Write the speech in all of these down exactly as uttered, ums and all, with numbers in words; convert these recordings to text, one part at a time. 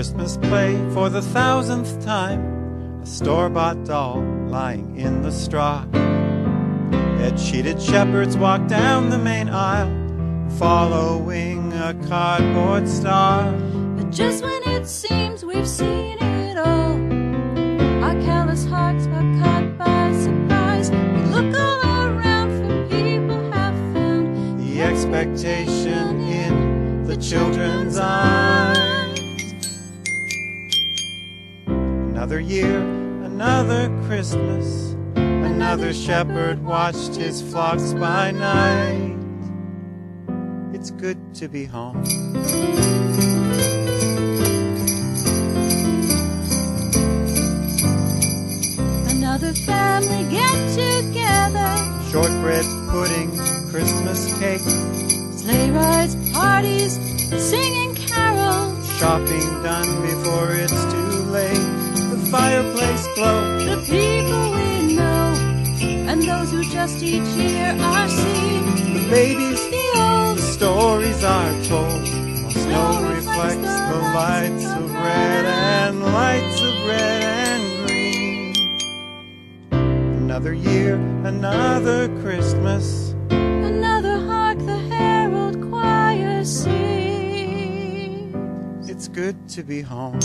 Christmas play for the thousandth time, a store-bought doll lying in the straw. Bed-sheeted shepherds walk down the main aisle, following a cardboard star. But just when it seems we've seen it all, our callous hearts are caught by surprise. We look all around for people have found the expectation in the children's eyes. Another year, another Christmas, another shepherd watched his flocks by night. It's good to be home. Another family get-together, shortbread pudding, Christmas cake, sleigh rides, parties, singing carols, shopping done before it's too late, the fireplace glow, the people we know, and those who just each year are seen, the babies, the old, the stories are told, while snow reflects the lights of red and lights of red and green. Another year, another Christmas, another hark the herald choir sings. It's good to be home.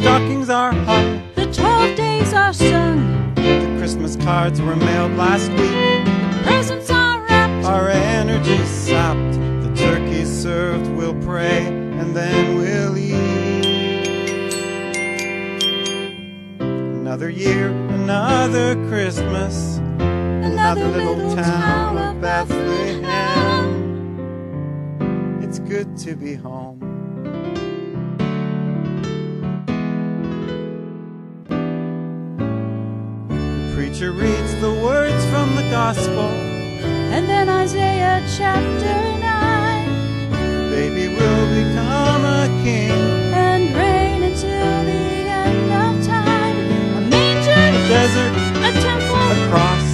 Stockings are hung, the twelve days are sung, the Christmas cards were mailed last week, the presents are wrapped, our energy's sapped, the turkey served, we'll pray, and then we'll eat. Another year, another Christmas, another, another little, little town, town of Bethlehem. Bethlehem. It's good to be home. Preacher reads the words from the gospel, and then Isaiah chapter nine. The baby will become a king and reign until the end of time. A manger, a desert, a temple, a cross,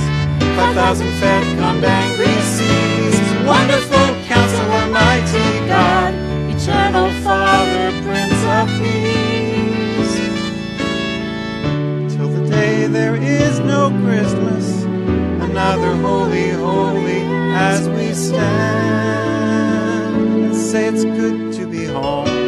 five thousand fed, calmed angry seas. Wonderful Counselor, mighty God, Eternal Father, Prince of Peace. Till the day there is no Christmas, another holy, holy, as we stand and say it's good to be home.